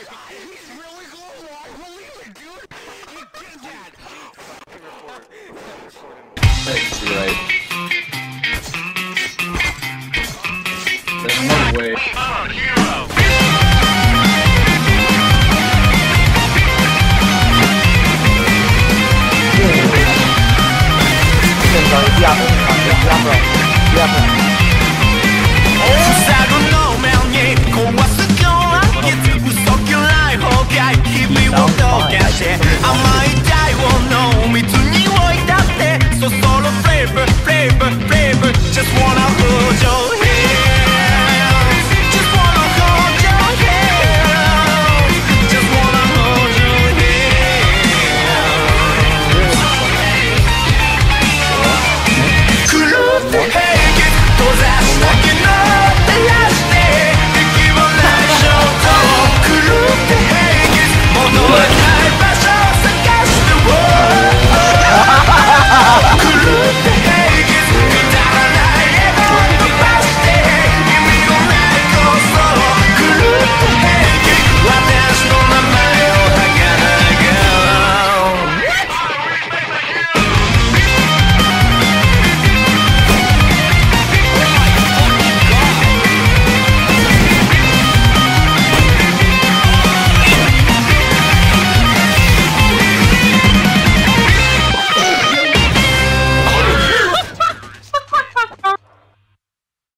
He's really global. I believe it, dude. He did that. That's right. There's no way. Oh, hero. Yeah, bro.